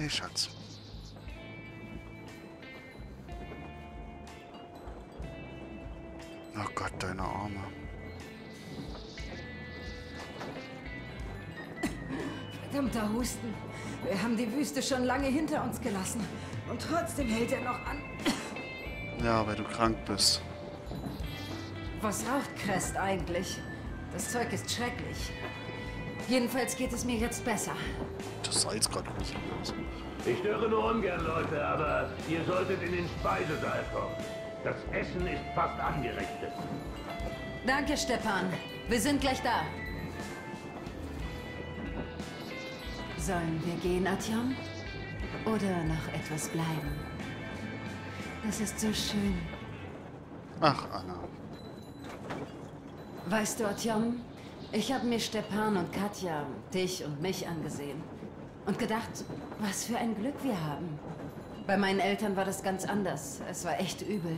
Hey, Schatz. Oh Gott, deine Arme. Verdammter Husten. Wir haben die Wüste schon lange hinter uns gelassen. Und trotzdem hält er noch an. Ja, weil du krank bist. Was raucht Crest eigentlich? Das Zeug ist schrecklich. Jedenfalls geht es mir jetzt besser. Das sah jetzt gerade nicht aus. Ich störe nur ungern, Leute, aber ihr solltet in den Speisesaal kommen. Das Essen ist fast angerichtet. Danke, Stepan. Wir sind gleich da. Sollen wir gehen, Artyom? Oder noch etwas bleiben? Das ist so schön. Ach, Anna. Weißt du, Artyom, ich habe mir Stepan und Katya, dich und mich angesehen und gedacht, was für ein Glück wir haben. Bei meinen Eltern war das ganz anders. Es war echt übel.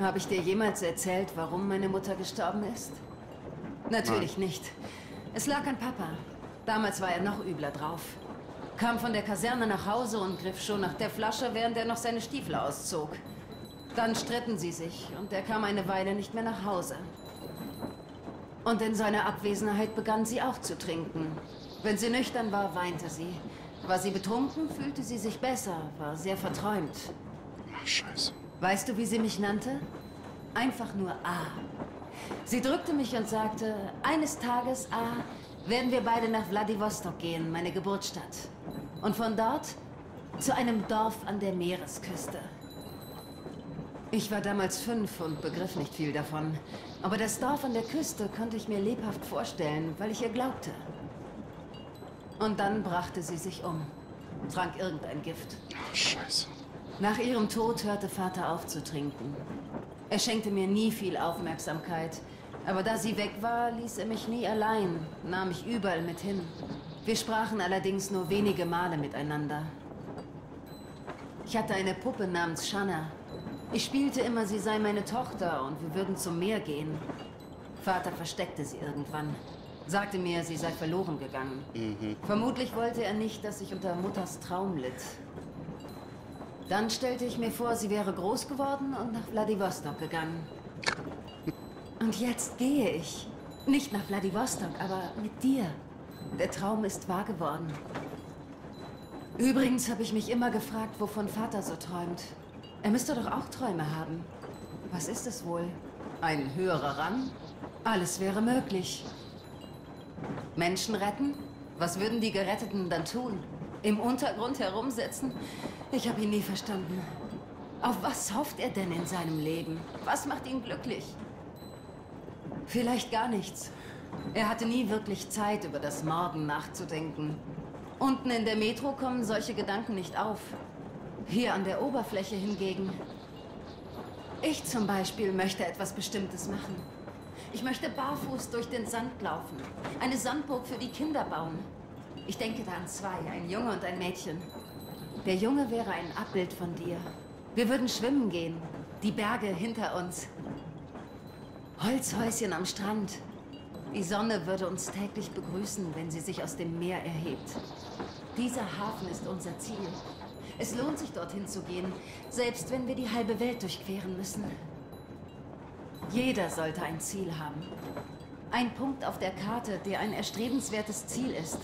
Habe ich dir jemals erzählt, warum meine Mutter gestorben ist? Natürlich nicht. Es lag an Papa. Damals war er noch übler drauf. Kam von der Kaserne nach Hause und griff schon nach der Flasche, während er noch seine Stiefel auszog. Dann stritten sie sich und er kam eine Weile nicht mehr nach Hause. Und in seiner Abwesenheit begann sie auch zu trinken. Wenn sie nüchtern war, weinte sie. War sie betrunken, fühlte sie sich besser, war sehr verträumt. Ach, Scheiße. Weißt du, wie sie mich nannte? Einfach nur A. Sie drückte mich und sagte, eines Tages, A, werden wir beide nach Wladiwostok gehen, meine Geburtsstadt. Und von dort zu einem Dorf an der Meeresküste. Ich war damals 5 und begriff nicht viel davon. Aber das Dorf an der Küste konnte ich mir lebhaft vorstellen, weil ich ihr glaubte. Und dann brachte sie sich um. Trank irgendein Gift. Ach, Scheiße. Nach ihrem Tod hörte Vater auf zu trinken. Er schenkte mir nie viel Aufmerksamkeit. Aber da sie weg war, ließ er mich nie allein, nahm mich überall mit hin. Wir sprachen allerdings nur wenige Male miteinander. Ich hatte eine Puppe namens Shanna. Ich spielte immer, sie sei meine Tochter und wir würden zum Meer gehen. Vater versteckte sie irgendwann. Sagte mir, sie sei verloren gegangen. Vermutlich wollte er nicht, dass ich unter Mutters Traum litt. Dann stellte ich mir vor, sie wäre groß geworden und nach Wladiwostok gegangen. Und jetzt gehe ich. Nicht nach Wladiwostok, aber mit dir. Der Traum ist wahr geworden. Übrigens habe ich mich immer gefragt, wovon Vater so träumt. Er müsste doch auch Träume haben. Was ist es wohl? Ein höherer Rang? Alles wäre möglich. Menschen retten? Was würden die Geretteten dann tun? Im Untergrund herumsitzen? Ich habe ihn nie verstanden. Auf was hofft er denn in seinem Leben? Was macht ihn glücklich? Vielleicht gar nichts. Er hatte nie wirklich Zeit, über das Morgen nachzudenken. Unten in der Metro kommen solche Gedanken nicht auf. Hier an der Oberfläche hingegen. Ich zum Beispiel möchte etwas Bestimmtes machen. Ich möchte barfuß durch den Sand laufen. Eine Sandburg für die Kinder bauen. Ich denke da an 2, ein Junge und ein Mädchen. Der Junge wäre ein Abbild von dir. Wir würden schwimmen gehen. Die Berge hinter uns. Holzhäuschen am Strand. Die Sonne würde uns täglich begrüßen, wenn sie sich aus dem Meer erhebt. Dieser Hafen ist unser Ziel. Es lohnt sich, dorthin zu gehen, selbst wenn wir die halbe Welt durchqueren müssen. Jeder sollte ein Ziel haben. Ein Punkt auf der Karte, der ein erstrebenswertes Ziel ist.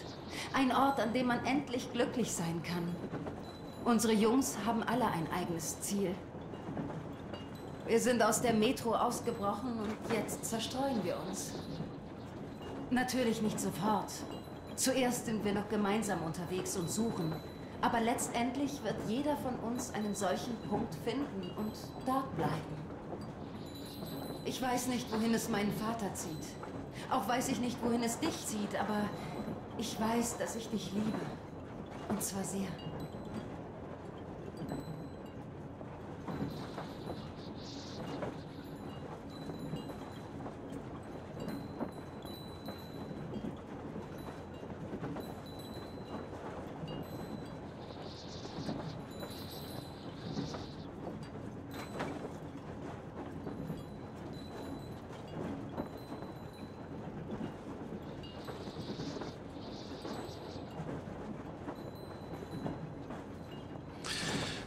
Ein Ort, an dem man endlich glücklich sein kann. Unsere Jungs haben alle ein eigenes Ziel. Wir sind aus der Metro ausgebrochen und jetzt zerstreuen wir uns. Natürlich nicht sofort. Zuerst sind wir noch gemeinsam unterwegs und suchen. Aber letztendlich wird jeder von uns einen solchen Punkt finden und dort bleiben. Ich weiß nicht, wohin es meinen Vater zieht. Auch weiß ich nicht, wohin es dich zieht, aber ich weiß, dass ich dich liebe. Und zwar sehr.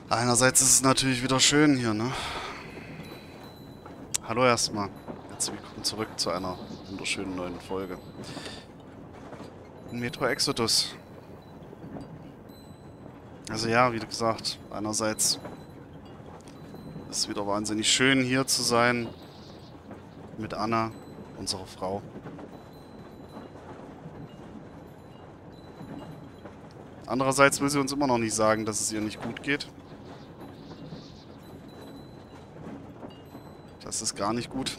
Einerseits ist es natürlich wieder schön hier, ne? Hallo erstmal. Herzlich willkommen zurück zu einer wunderschönen neuen Folge. Metro Exodus. Also ja, wie gesagt, einerseits ist es wieder wahnsinnig schön hier zu sein mit Anna, unserer Frau. Andererseits will sie uns immer noch nicht sagen, dass es ihr nicht gut geht. Das ist gar nicht gut.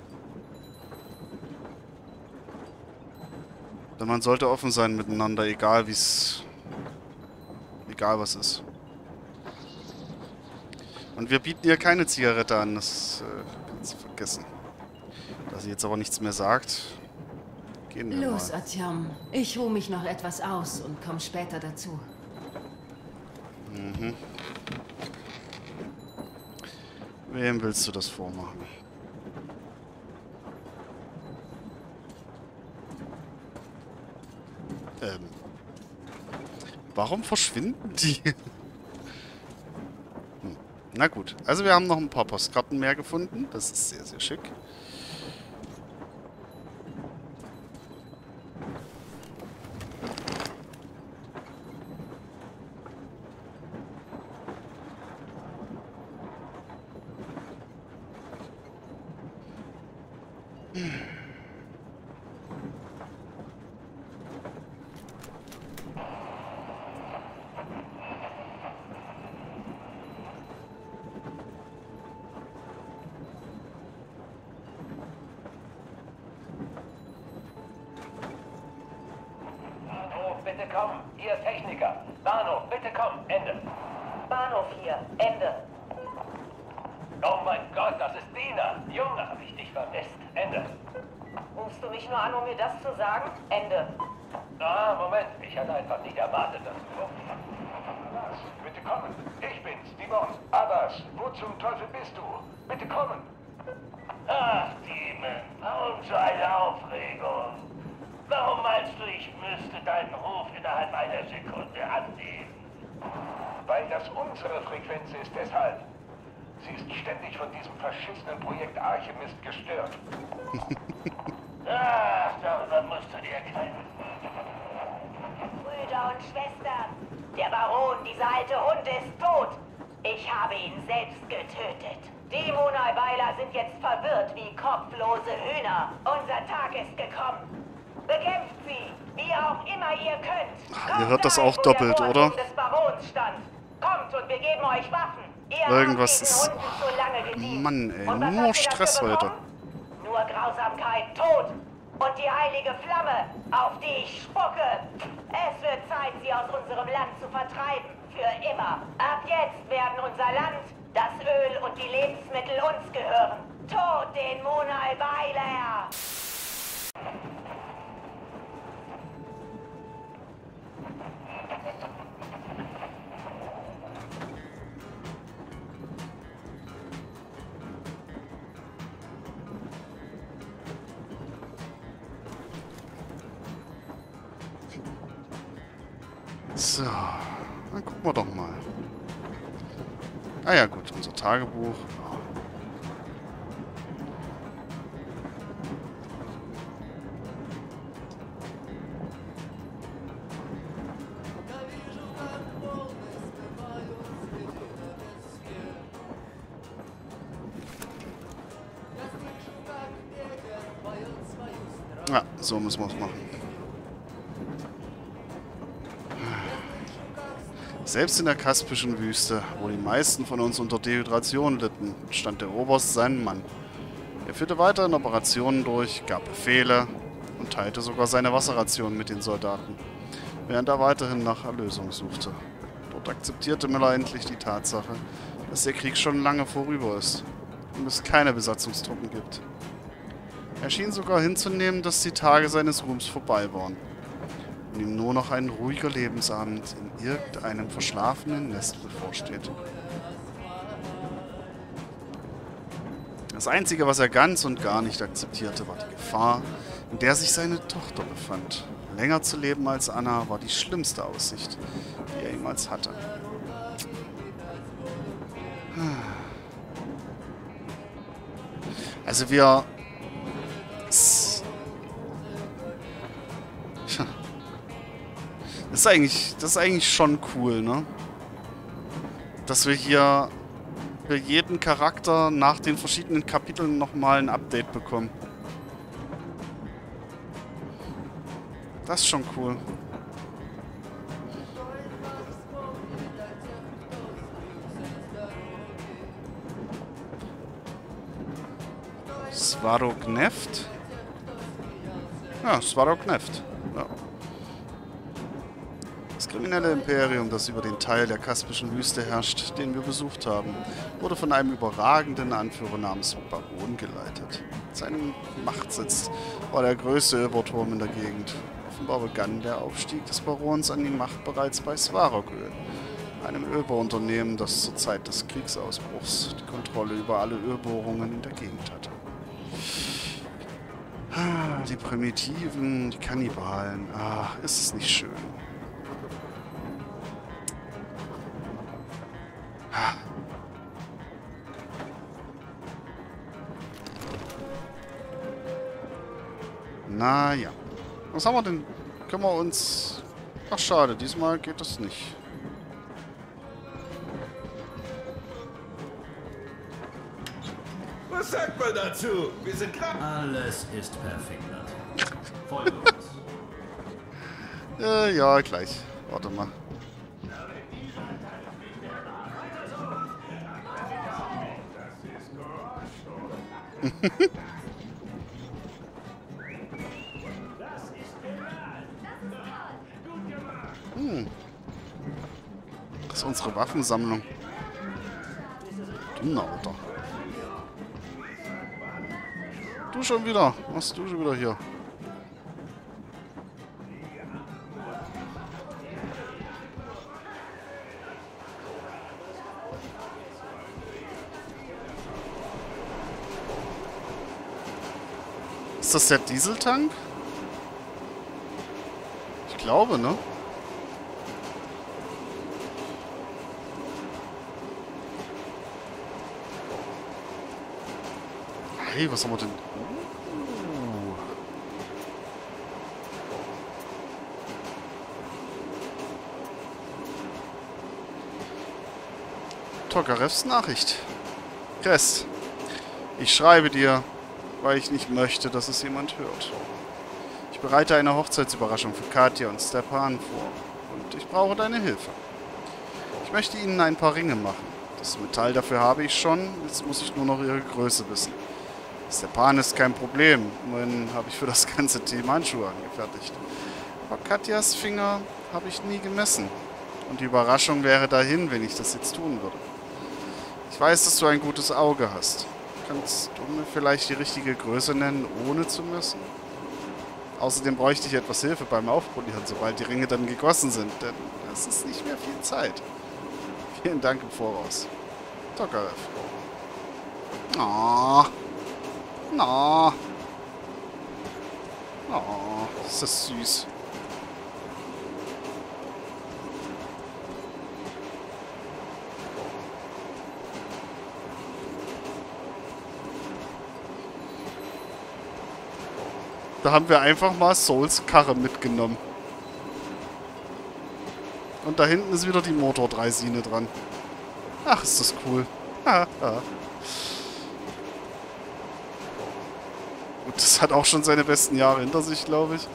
Denn man sollte offen sein miteinander, egal wie es... egal was ist. Und wir bieten ihr keine Zigarette an, das kannst du vergessen. Da sie jetzt aber nichts mehr sagt, gehen wir los, mal. Artyom. Ich ruhe mich noch etwas aus und komme später dazu. Mhm. Wem willst du das vormachen? Warum verschwinden die? Hm. Na gut. Also wir haben noch ein paar Postkarten mehr gefunden. Das ist sehr, sehr schick. Bitte komm, ihr Techniker. Bahnhof, bitte komm, Ende. Bahnhof hier, Ende. Oh mein Gott, das ist Dina. Junge, hab ich dich vermisst. Ende. Rufst du mich nur an, um mir das zu sagen? Ende. Ah, Moment, ich hatte einfach nicht erwartet, dass du kommst. Abbas, bitte kommen. Ich bin's, die Boss. Abbas, wo zum Teufel bist du? Bitte kommen. Ach, Demon, warum so eine Aufregung? Warum meinst du, ich müsste deinen Ruf innerhalb einer Sekunde annehmen? Weil das unsere Frequenz ist, deshalb. Sie ist ständig von diesem verschissenen Projekt Archimist gestört. Ach, darüber musst du dir keine... Brüder und Schwestern, der Baron, dieser alte Hund, ist tot. Ich habe ihn selbst getötet. Die Monalweiler sind jetzt verwirrt wie kopflose Hühner. Unser Tag ist gekommen. Bekämpft sie, wie auch immer ihr könnt. Ach, ihr hört das auch doppelt, oder? Kommt und wir geben euch Waffen. Irgendwas ist... Mann, ey, nur Stress heute. Nur Grausamkeit, Tod und die heilige Flamme, auf die ich spucke. Es wird Zeit, sie aus unserem Land zu vertreiben, für immer. Ab jetzt werden unser Land, das Öl und die Lebensmittel uns gehören. Tod den Monalweiler! So, dann gucken wir doch mal. Ah ja, gut, unser Tagebuch. Ja, so müssen wir es machen. Selbst in der Kaspischen Wüste, wo die meisten von uns unter Dehydration litten, stand der Oberst seinen Mann. Er führte weiterhin Operationen durch, gab Befehle und teilte sogar seine Wasserration mit den Soldaten, während er weiterhin nach Erlösung suchte. Dort akzeptierte Miller endlich die Tatsache, dass der Krieg schon lange vorüber ist und es keine Besatzungstruppen gibt. Er schien sogar hinzunehmen, dass die Tage seines Ruhms vorbei waren und ihm nur noch ein ruhiger Lebensabend in irgendeinem verschlafenen Nest bevorsteht. Das Einzige, was er ganz und gar nicht akzeptierte, war die Gefahr, in der sich seine Tochter befand. Länger zu leben als Anna war die schlimmste Aussicht, die er jemals hatte. Also wir... Das ist eigentlich schon cool, ne? Dass wir hier für jeden Charakter nach den verschiedenen Kapiteln nochmal ein Update bekommen. Das ist schon cool. Svarogöl? Ja, Svarogöl. Ja. Das kriminelle Imperium, das über den Teil der Kaspischen Wüste herrscht, den wir besucht haben, wurde von einem überragenden Anführer namens Baron geleitet. Sein Machtsitz war der größte Überturm in der Gegend. Offenbar begann der Aufstieg des Barons an die Macht bereits bei Svarogöl, einem Ölbohrunternehmen, das zur Zeit des Kriegsausbruchs die Kontrolle über alle Ölbohrungen in der Gegend hatte. Die Primitiven, die Kannibalen, ach, ist es nicht schön. Naja. Was haben wir denn? Können wir uns... Ach schade, diesmal geht das nicht. Was sagt man dazu? Wir sind krank. Alles ist perfekt. Folge uns. Ja, gleich. Warte mal. Das ist unsere Waffensammlung. Dummer, Alter. Du schon wieder. Was du schon wieder hier? Ist das der Dieseltank? Ich glaube, ne? Hey, was haben wir denn? Tokarevs Nachricht. Crest, ich schreibe dir, weil ich nicht möchte, dass es jemand hört. Ich bereite eine Hochzeitsüberraschung für Katya und Stepan vor und ich brauche deine Hilfe. Ich möchte ihnen ein paar Ringe machen. Das Metall dafür habe ich schon, jetzt muss ich nur noch ihre Größe wissen. Stepan ist kein Problem, immerhin habe ich für das ganze Team Handschuhe angefertigt. Aber Katjas Finger habe ich nie gemessen. Und die Überraschung wäre dahin, wenn ich das jetzt tun würde. Ich weiß, dass du ein gutes Auge hast. Kannst du mir vielleicht die richtige Größe nennen, ohne zu messen? Außerdem bräuchte ich etwas Hilfe beim Aufpolieren, sobald die Ringe dann gegossen sind, denn es ist nicht mehr viel Zeit. Vielen Dank im Voraus. Tokarev. Ist das süß. Da haben wir einfach mal Souls Karre mitgenommen. Und da hinten ist wieder die Motordreisine dran. Ach, ist das cool. Und das hat auch schon seine besten Jahre hinter sich, glaube ich.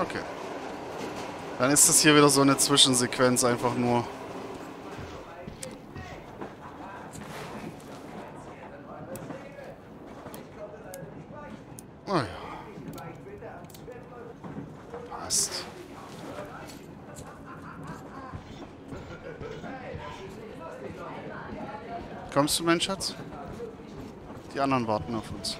Okay. Dann ist das hier wieder so eine Zwischensequenz einfach nur. Oh ja. Passt. Kommst du, mein Schatz? Die anderen warten auf uns.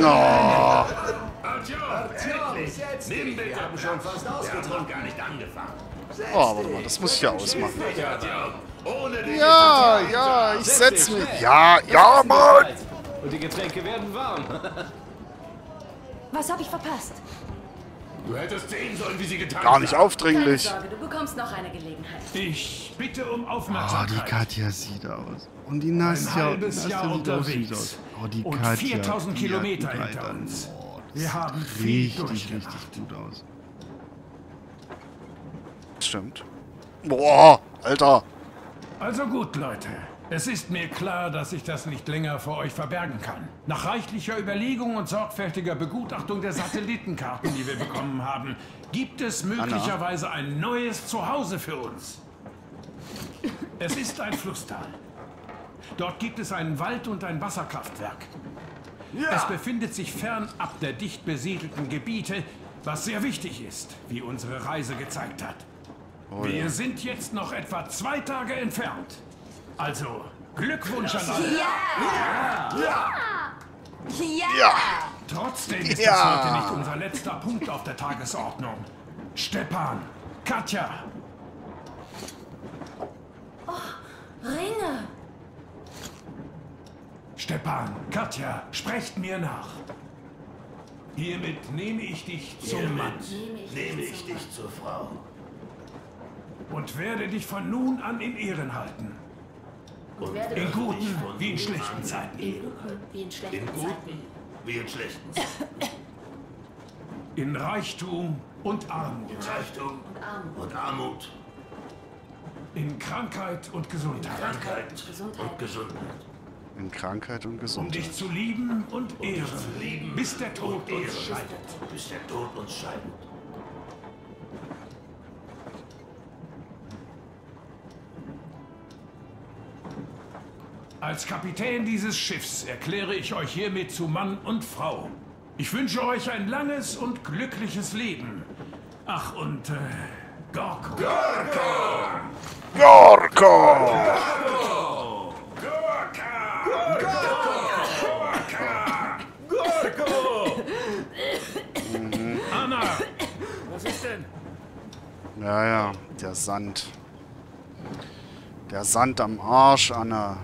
Oh. Oh, warte mal, das muss ich ja ausmachen. Ja, ja, ich setz mich. Ja, ja, Mann! Und die Getränke werden warm. Was habe ich verpasst? Du hättest sehen sollen, wie sie getan haben. Gar nicht aufdringlich. Keine Sorge, du bekommst noch eine Gelegenheit. Ich bitte um Aufmerksamkeit. Oh, die Katja sieht aus. Und die Nastya. Ein halbes Jahr unterwegs. Oh, die Katja. Und 4000 Kilometer hinter uns. Oh, wir haben viel durchgemacht. Richtig gut aus. Stimmt. Boah, Alter. Also gut, Leute. Es ist mir klar, dass ich das nicht länger vor euch verbergen kann. Nach reichlicher Überlegung und sorgfältiger Begutachtung der Satellitenkarten, die wir bekommen haben, gibt es möglicherweise ein neues Zuhause für uns. Es ist ein Flusstal. Dort gibt es einen Wald und ein Wasserkraftwerk. Ja. Es befindet sich fernab der dicht besiedelten Gebiete, was sehr wichtig ist, wie unsere Reise gezeigt hat. Oh, ja. Wir sind jetzt noch etwa 2 Tage entfernt. Also, Glückwunsch an alle! Ja! Ja! Ja! Ja! Ja! Trotzdem ist es heute nicht unser letzter Punkt auf der Tagesordnung. Stepan, Katja! Oh, Ringe! Stepan, Katja, sprecht mir nach. Hiermit nehme ich dich zum Mann. Nehme ich dich zur Frau. Und werde dich von nun an in Ehren halten. In guten wie in schlechten Zeiten. In guten wie in schlechten Zeiten. In Reichtum und Armut. In Reichtum und Armut. In Krankheit und Gesundheit. In Krankheit und Gesundheit. Um dich zu lieben und ehren. Bis der Tod uns scheidet. Als Kapitän dieses Schiffs erkläre ich euch hiermit zu Mann und Frau. Ich wünsche euch ein langes und glückliches Leben. Ach, und Gorko. Gorko! Gorko! Gorko! Gorko! Anna! Was ist denn? Ja, ja, der Sand. Der Sand am Arsch, Anna.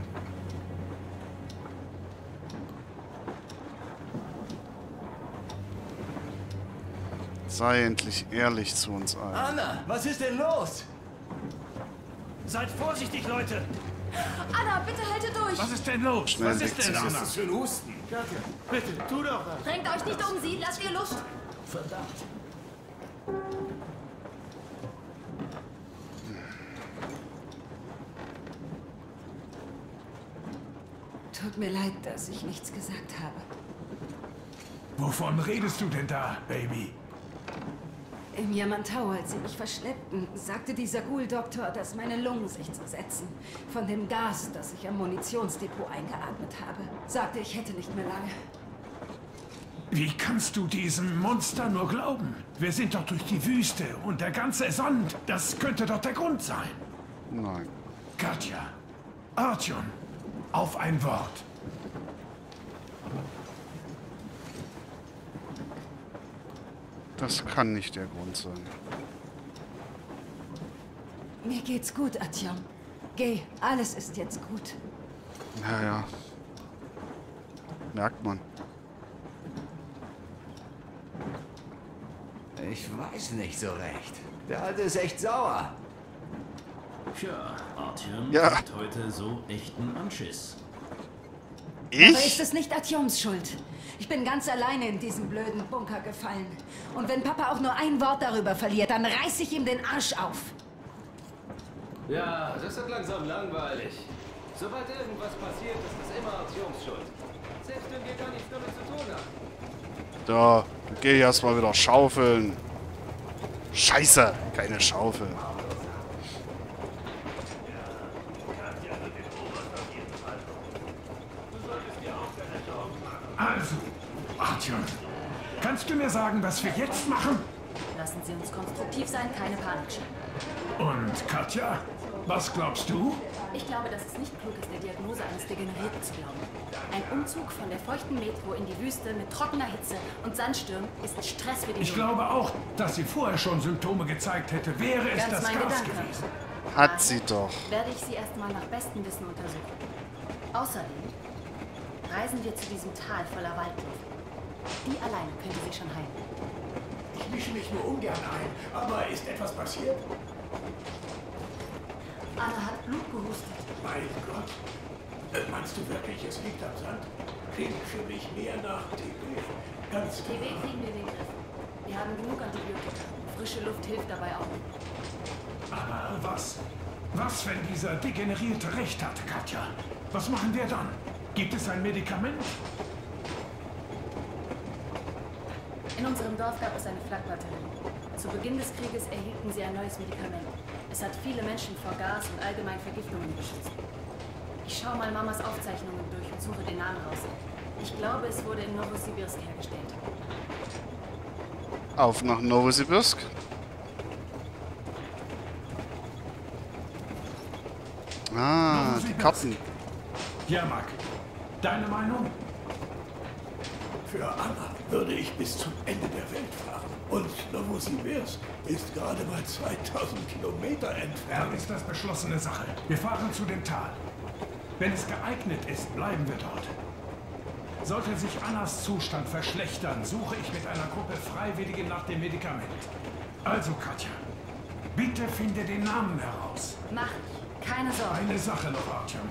Sei endlich ehrlich zu uns allen. Anna, was ist denn los? Seid vorsichtig, Leute! Anna, bitte haltet durch! Was ist denn los? Schnell was ist denn, Anna? Was ist für ein Husten? Katja, bitte, tu doch was! Drängt euch nicht um sie, lasst ihr Luft! Verdammt! Tut mir leid, dass ich nichts gesagt habe. Wovon redest du denn da, Baby? Im Yamantau, als sie mich verschleppten, sagte dieser Giul-Doktor, dass meine Lungen sich zersetzen. Von dem Gas, das ich am Munitionsdepot eingeatmet habe, sagte, ich hätte nicht mehr lange. Wie kannst du diesem Monster nur glauben? Wir sind doch durch die Wüste und der ganze Sand. Das könnte doch der Grund sein. Nein. Katja, Artyom, auf ein Wort. Das kann nicht der Grund sein. Mir geht's gut, Artyom. Geh, alles ist jetzt gut. Naja. Merkt man. Ich weiß nicht so recht. Der Alte ist echt sauer. Tja, Artyom hat heute so echten Anschiss. Ich? Aber ist es nicht Artyoms Schuld? Ich bin ganz alleine in diesen blöden Bunker gefallen. Und wenn Papa auch nur ein Wort darüber verliert, dann reiß ich ihm den Arsch auf. Ja, das wird langsam langweilig. Sobald irgendwas passiert, ist das immer Artyoms Schuld. Selbst wenn wir gar nichts damit zu tun haben. Da, geh erstmal wieder schaufeln. Scheiße, keine Schaufel. Also, Artyom, kannst du mir sagen, was wir jetzt machen? Lassen Sie uns konstruktiv sein, keine Panik. Und Katja? Was glaubst du? Ich glaube, dass es nicht klug ist, der Diagnose eines Degenerierten zu glauben. Ein Umzug von der feuchten Metro in die Wüste mit trockener Hitze und Sandstürmen ist Stress für die Lunge. Ich glaube auch, dass sie vorher schon Symptome gezeigt hätte, wäre es das Gas gewesen. Hat sie doch. Werde ich sie erstmal nach bestem Wissen untersuchen. Außerdem reisen wir zu diesem Tal voller Waldluft. Die alleine könnte sie schon heilen. Ich mische mich nur ungern ein, aber ist etwas passiert? Anna hat Blut gehustet. Mein Gott. Meinst du wirklich, es liegt am Sand? Klingt für mich mehr nach TB. Ganz TB kriegen wir den Griff. Wir haben genug Antibiotika. Frische Luft hilft dabei auch. Aber was? Was, wenn dieser Degenerierte recht hat, Katja? Was machen wir dann? Gibt es ein Medikament? In unserem Dorf gab es eine Flakbatterie. Zu Beginn des Krieges erhielten sie ein neues Medikament. Es hat viele Menschen vor Gas und allgemein Vergiftungen geschützt. Ich schaue mal Mamas Aufzeichnungen durch und suche den Namen raus. Ich glaube, es wurde in Novosibirsk hergestellt. Auf nach Novosibirsk. Ah, Novosibirsk. Die Karten. Ja, Mark. Deine Meinung? Für Anna würde ich bis zum Ende der Welt fahren. Und Novosibirsk ist gerade mal 2000 Kilometer entfernt. Dann ist das beschlossene Sache. Wir fahren zu dem Tal. Wenn es geeignet ist, bleiben wir dort. Sollte sich Annas Zustand verschlechtern, suche ich mit einer Gruppe Freiwillige nach dem Medikament. Also, Katja, bitte finde den Namen heraus. Mach ich. Keine Sorge. Eine Sache noch, Artyom.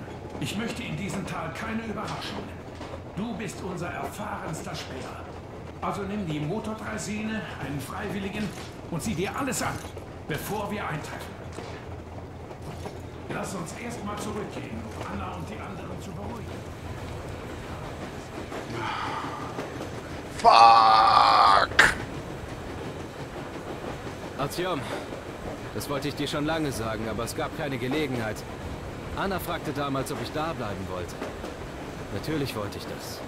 Ich möchte in diesem Tal keine Überraschungen. Du bist unser erfahrenster Spieler. Also nimm die Motordraisine, einen Freiwilligen und sieh dir alles an, bevor wir eintreffen. Lass uns erstmal zurückgehen, um Anna und die anderen zu beruhigen. Fuck! Artyom, das wollte ich dir schon lange sagen, aber es gab keine Gelegenheit. Anna fragte damals, ob ich da bleiben wollte. Natürlich wollte ich das.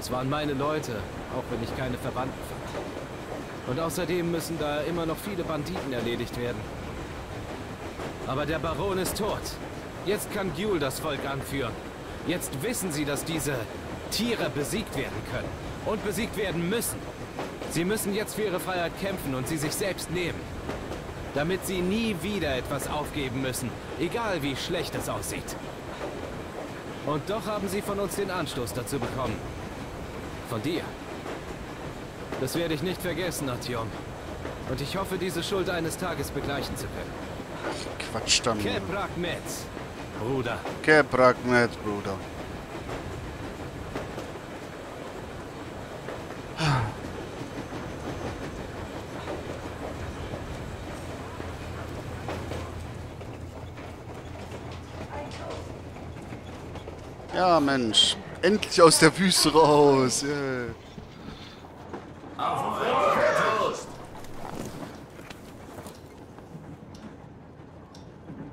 Es waren meine Leute, auch wenn ich keine Verwandten fand. Und außerdem müssen da immer noch viele Banditen erledigt werden. Aber der Baron ist tot. Jetzt kann Giul das Volk anführen. Jetzt wissen sie, dass diese Tiere besiegt werden können. Und besiegt werden müssen. Sie müssen jetzt für ihre Freiheit kämpfen und sie sich selbst nehmen. Damit sie nie wieder etwas aufgeben müssen. Egal wie schlecht es aussieht. Und doch haben sie von uns den Anstoß dazu bekommen. Von dir. Das werde ich nicht vergessen, Artyom. Und ich hoffe, diese Schuld eines Tages begleichen zu können. Quatsch dann. Kepragmet, Bruder. Kepragmet, Bruder. Ja, Mensch. Endlich aus der Wüste raus. Yeah.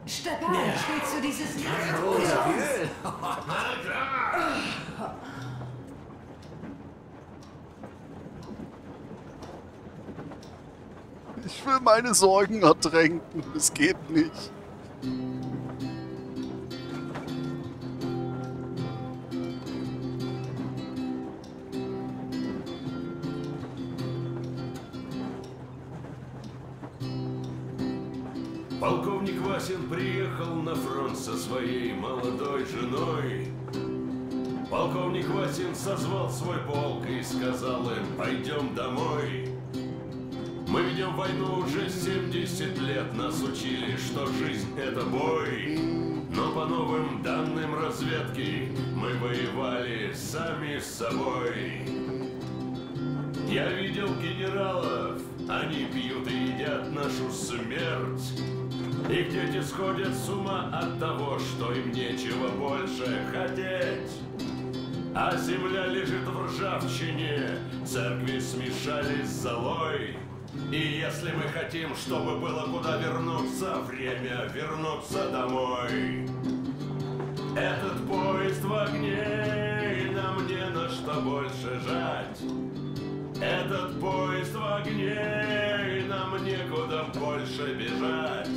Stepan, ja. Spielst du dieses Lied? Ich will meine Sorgen ertränken. Es geht nicht. Полковник Васин приехал на фронт со своей молодой женой. Полковник Васин созвал свой полк и сказал им: пойдем домой. Мы ведем войну уже 70 лет, нас учили, что жизнь это бой. Но по новым данным разведки мы воевали сами с собой. Я видел генералов, они пьют и едят нашу смерть. Их дети сходят с ума от того, что им нечего больше хотеть. А земля лежит в ржавчине, церкви смешались с золой. И если мы хотим, чтобы было куда вернуться, время вернуться домой. Этот поезд в огне, и нам не на что больше жать. Этот поезд в огне, и нам некуда больше бежать.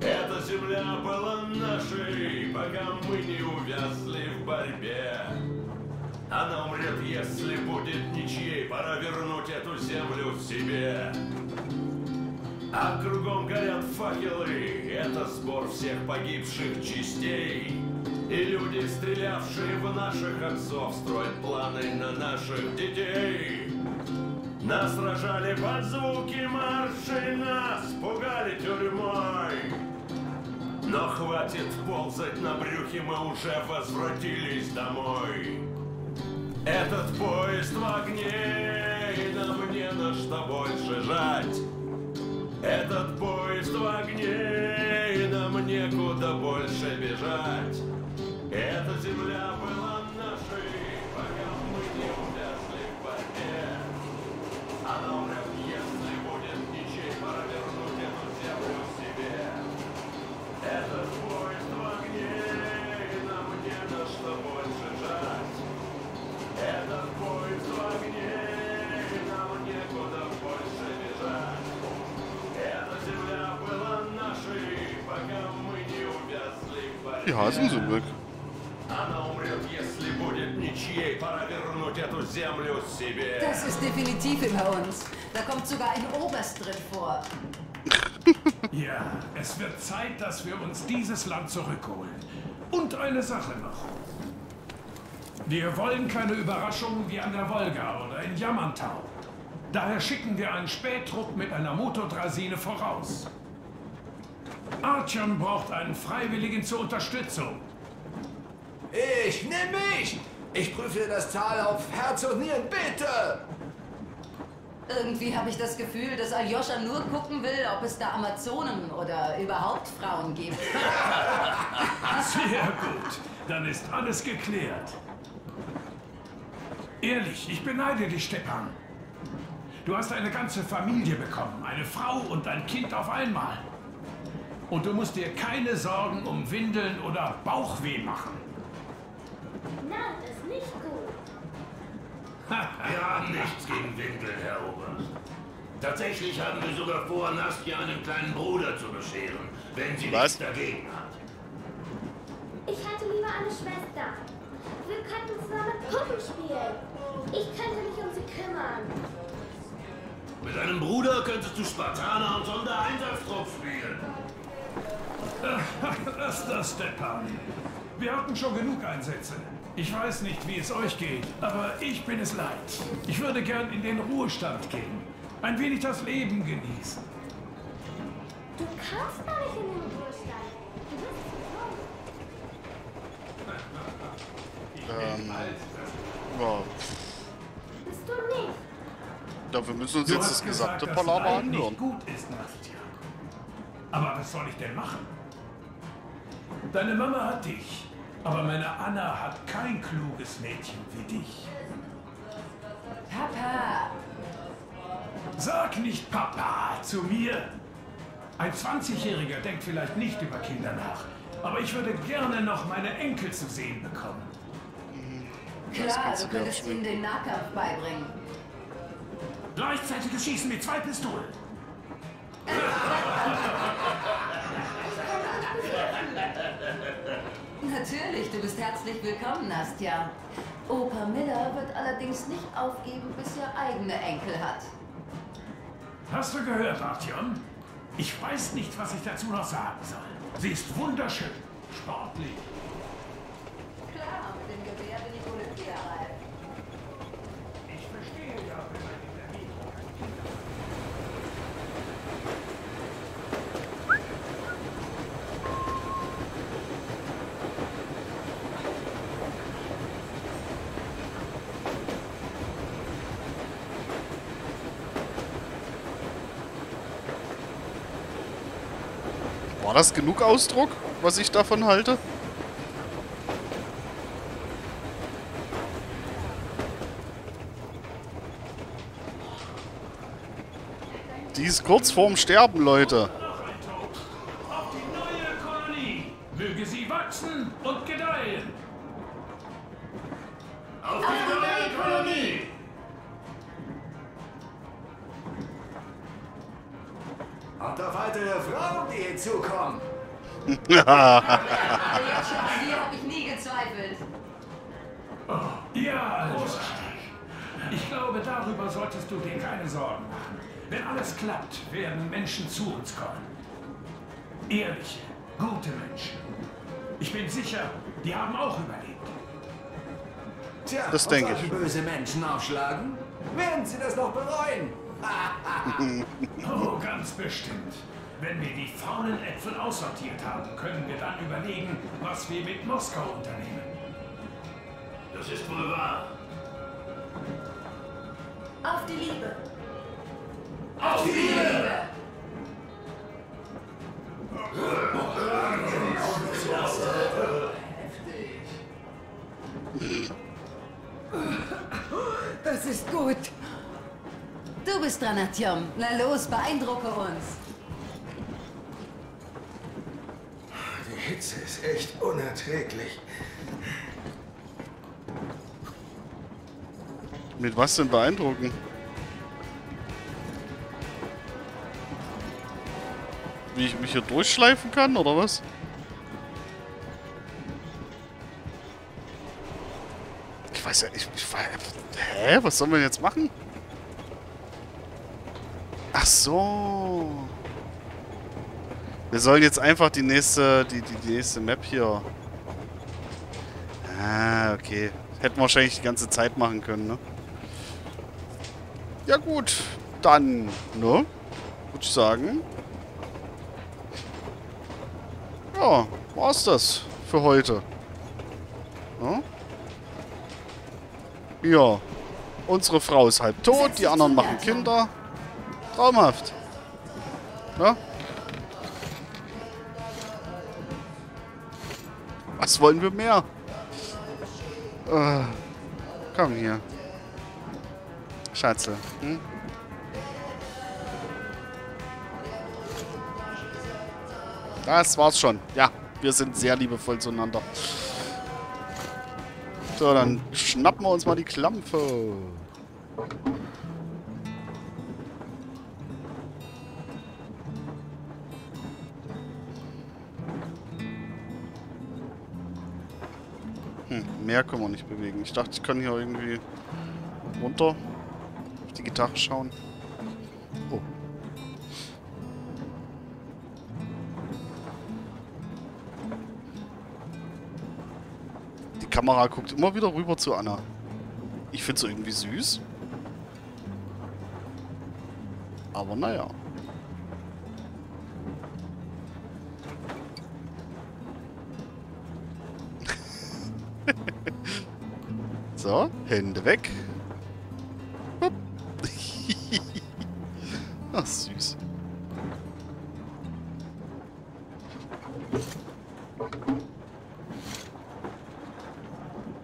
Это земля была нашей, пока мы не увязли в борьбе. Она умрет, если будет ничьей, пора вернуть эту землю в себе. А кругом горят факелы, это сбор всех погибших частей. И люди, стрелявшие в наших отцов, строят планы на наших детей. Нас сражали под звуки маршей, нас пугали тюрьмой. Но хватит ползать на брюхе, мы уже возвратились домой. Этот поезд в огне, и нам не на что больше жать. Этот поезд в огне, и нам некуда больше бежать. Эта земля была нашей, пока мы не увязли в борьбе. Она умрет, если будет ничей, пора вернуть эту землю в себе. Этот поезд в огне, и нам не на что больше жать. Этот поезд в огне, и нам некуда больше бежать. Эта земля была нашей, пока мы не увязли в борьбе. Die Hasen sind weg. Она умрет, если будет ничьей. Пора вернуть эту землю себе. Das ist definitiv über uns. Da kommt sogar ein Oberst drin vor. Ja, es wird Zeit, dass wir uns dieses Land zurückholen. Und eine Sache noch. Wir wollen keine Überraschungen wie an der Wolga oder in Yamantau. Daher schicken wir einen Spähtrupp mit einer Motordrazine voraus. Artyom braucht einen Freiwilligen zur Unterstützung. Ich nehme mich! Ich prüfe das Tal auf Herz und Nieren, bitte! Irgendwie habe ich das Gefühl, dass Alyosha nur gucken will, ob es da Amazonen oder überhaupt Frauen gibt. Sehr gut, dann ist alles geklärt. Ehrlich, ich beneide dich, Stepan. Du hast eine ganze Familie bekommen, eine Frau und ein Kind auf einmal. Und du musst dir keine Sorgen um Windeln oder Bauchweh machen. Nein, das ist nicht gut. Wir haben nichts gegen Windeln, Herr Oberst. Tatsächlich haben wir sogar vor, Nastya einen kleinen Bruder zu bescheren, wenn sie nichts dagegen hat. Ich hatte lieber eine Schwester. Wir könnten zusammen Puppen spielen. Ich könnte mich um sie kümmern. Mit einem Bruder könntest du Spartaner und Sondereinsatztrupp spielen. Lass das, Stepan. Wir hatten schon genug Einsätze. Ich weiß nicht, wie es euch geht, aber ich bin es leid. Ich würde gern in den Ruhestand gehen. Ein wenig das Leben genießen. Du kannst gar nicht in den Ruhestand. Du bist gesund. Wow. Bist du nicht? Dafür müssen wir uns jetzt das gesamte Palaver anhören. Aber was soll ich denn machen? Deine Mama hat dich. Aber meine Anna hat kein kluges Mädchen wie dich. Papa! Sag nicht Papa zu mir! Ein 20-Jähriger denkt vielleicht nicht über Kinder nach. Aber ich würde gerne noch meine Enkel zu sehen bekommen. Klar, du könntest ihnen den Nahkampf beibringen. Gleichzeitiges Schießen mit 2 Pistolen. Natürlich, du bist herzlich willkommen, Nastya. Opa Miller wird allerdings nicht aufgeben, bis er eigene Enkel hat. Hast du gehört, Artyom? Ich weiß nicht, was ich dazu noch sagen soll. Sie ist wunderschön, sportlich. Klar, mit dem Gewehr bin ich olympiareif. Ich verstehe ja, wenn man in der Welt keine Kinder hat. War das genug Ausdruck, was ich davon halte? Die ist kurz vorm Sterben, Leute. Auf die neue Kolonie. Möge sie wachsen und gedeihen. Auf die neue Kolonie. Und auf weitere Frauen, die hinzukommen. Ja, Alyosha. Ich glaube, darüber solltest du dir keine Sorgen machen. Wenn alles klappt, werden Menschen zu uns kommen. Ehrliche, gute Menschen. Ich bin sicher, die haben auch überlebt. Tja, das denke ich. Böse Menschen aufschlagen? Werden sie das noch bereuen? Oh, ganz bestimmt. Wenn wir die faulen Äpfel aussortiert haben, können wir dann überlegen, was wir mit Moskau unternehmen. Das ist wohl wahr. Auf die Liebe. Auf die Liebe! Das ist gut. Du bist dran, Artyom. Na los, beeindrucke uns. Die Hitze ist echt unerträglich. Mit was denn beeindrucken? Wie ich mich hier durchschleifen kann, oder was? Ich weiß ja, hä? Was sollen wir jetzt machen? Ach so. Wir sollen jetzt einfach die nächste, die nächste Map hier. Ah, okay. Hätten wir wahrscheinlich die ganze Zeit machen können, ne? Ja gut, dann, ne? Würde ich sagen. Ja, war's das für heute. Ne? Ja. Unsere Frau ist halb tot, die anderen machen Kinder. Traumhaft. Ja? Was wollen wir mehr? Komm hier. Schatzel. Hm? Das war's schon. Ja, wir sind sehr liebevoll zueinander. So, dann schnappen wir uns mal die Klampfe. Hm, mehr können wir nicht bewegen. Ich dachte, ich kann hier irgendwie runter. Die Gitarre schauen. Oh. Die Kamera guckt immer wieder rüber zu Anna. Ich finde es irgendwie süß. Aber naja. So, Hände weg. Ach, süß.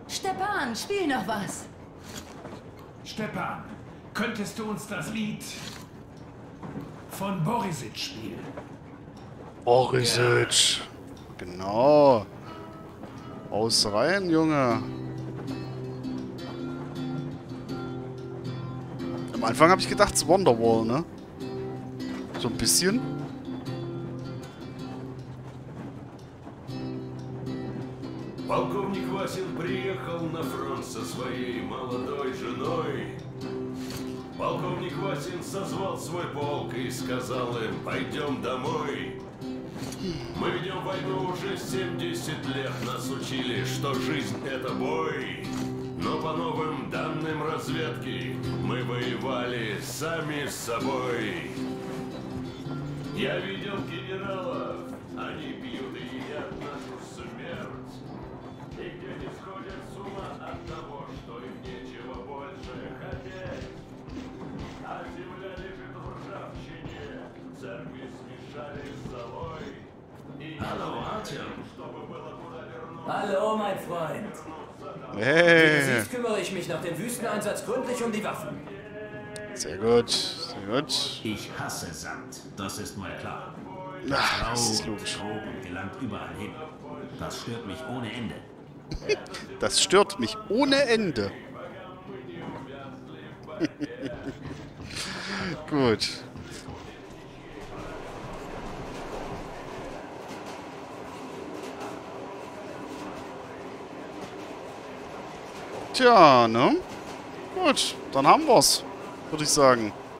Stepan, spiel noch was. Stepan, könntest du uns das Lied von Borisic spielen? Borisic. Ja. Genau. Aus rein, Junge. Am Anfang habe ich gedacht, es Wonderwall, ne? So ein bisschen. Полковник Васин приехал на фронт со своей молодой женой. Полковник Васин созвал свой полк и сказал им: пойдем домой. Мы ведем войну уже 70 лет, нас учили, что жизнь это бой. Но по новым данным разведки мы воевали сами с собой. Я видел генералов, они пьют и едят нашу смерть. И где не сходят с ума от того, что им нечего больше хотеть. А земля лежит в ржавчине, церкви смешали с золой. И алло, Artyom. Hallo, mein Freund. Hey. Intensiv kümmere ich mich nach dem Wüsteneinsatz gründlich um die Waffen. Sehr gut, sehr gut. Ich hasse Sand, das ist mal klar. Ach, das ist logisch. Drogen gelangt überall hin. Das stört mich ohne Ende. Das stört mich ohne Ende. Gut. Tja, ne? Gut, dann haben wir's, würde ich sagen.